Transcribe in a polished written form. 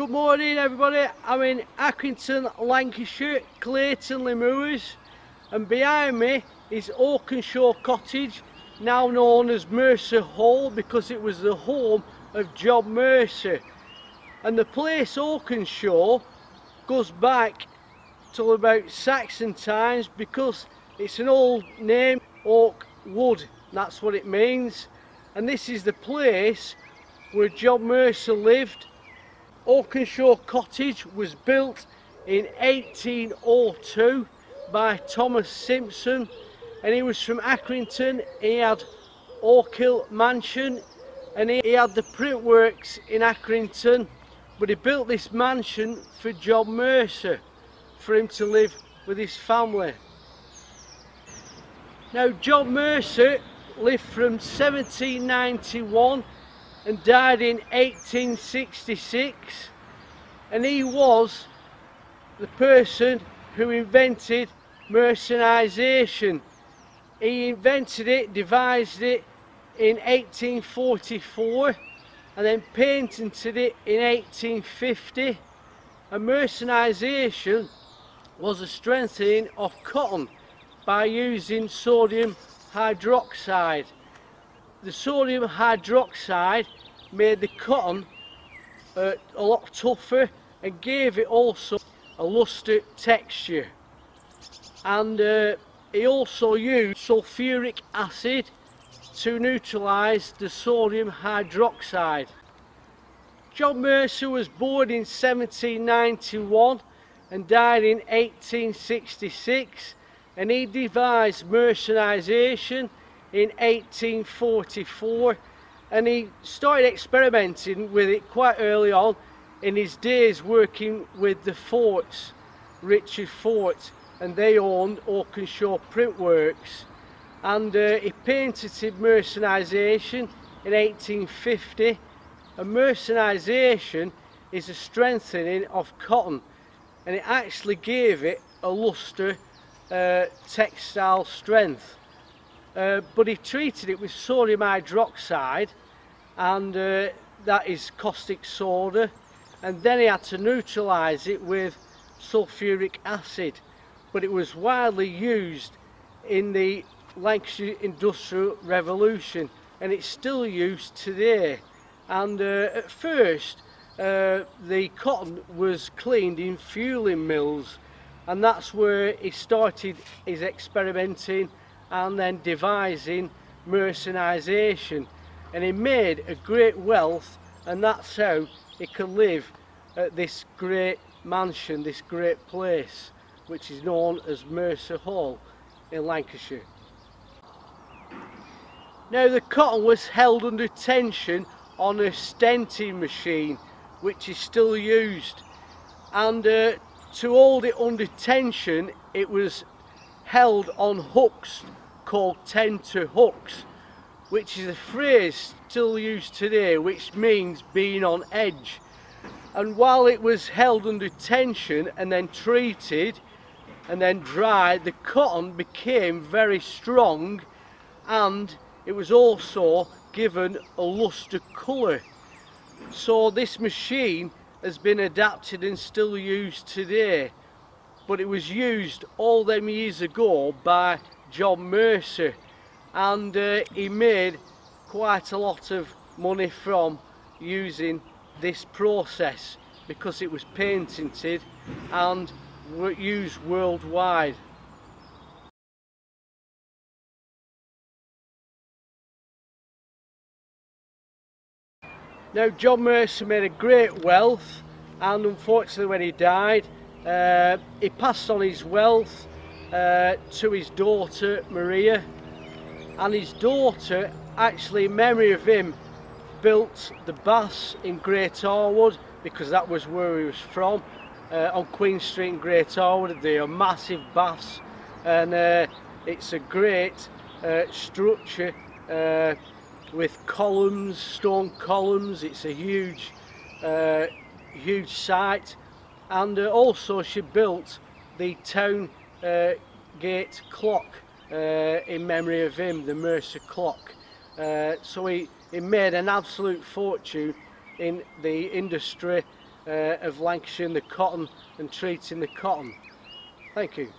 Good morning everybody, I'm in Accrington, Lancashire, Clayton-le-Moors, and behind me is Oakenshaw Cottage, now known as Mercer Hall because it was the home of John Mercer. And the place Oakenshaw goes back till about Saxon times because it's an old name, oak wood, that's what it means. And this is the place where John Mercer lived. Oakenshaw Cottage was built in 1802 by Thomas Simpson, and he was from Accrington. He had Orkill Mansion and he had the print works in Accrington, but he built this mansion for John Mercer for him to live with his family. Now John Mercer lived from 1791 and died in 1866, and he was the person who invented mercerisation. He invented it, devised it in 1844 and then patented it in 1850. And mercerisation was a strengthening of cotton by using sodium hydroxide. The sodium hydroxide made the cotton a lot tougher and gave it also a luster texture. And he also used sulfuric acid to neutralise the sodium hydroxide. John Mercer was born in 1791 and died in 1866, and he devised mercerisation in 1844, and he started experimenting with it quite early on in his days working with the Forts, Richard Fort, and they owned Oakenshaw Print Works, and he patented mercerisation in 1850. And mercerisation is a strengthening of cotton, and it actually gave it a luster textile strength. But he treated it with sodium hydroxide, and that is caustic soda, and then he had to neutralise it with sulfuric acid. But it was widely used in the Lancashire Industrial Revolution, and it's still used today. And at first the cotton was cleaned in fuelling mills, and that's where he started his experimenting and then devising mercerisation, and he made a great wealth, and that's how he could live at this great mansion, this great place which is known as Mercer Hall in Lancashire. Now the cotton was held under tension on a stenting machine which is still used, and to hold it under tension it was held on hooks called TENTER HOOKS, which is a phrase still used today which means being on edge. And while it was held under tension and then treated and then dried, the cotton became very strong, and it was also given a luster colour. So this machine has been adapted and still used today, but it was used all them years ago by John Mercer, and he made quite a lot of money from using this process because it was patented and used worldwide. Now John Mercer made a great wealth, and unfortunately when he died he passed on his wealth to his daughter Maria, and his daughter actually in memory of him built the baths in Great Harwood, because that was where he was from, on Queen Street in Great Harwood. They are massive baths, and it's a great structure with columns, stone columns. It's a huge huge site. And also she built the town gate clock in memory of him, the Mercer clock. So he made an absolute fortune in the industry of Lancashire and the cotton and treating the cotton. Thank you.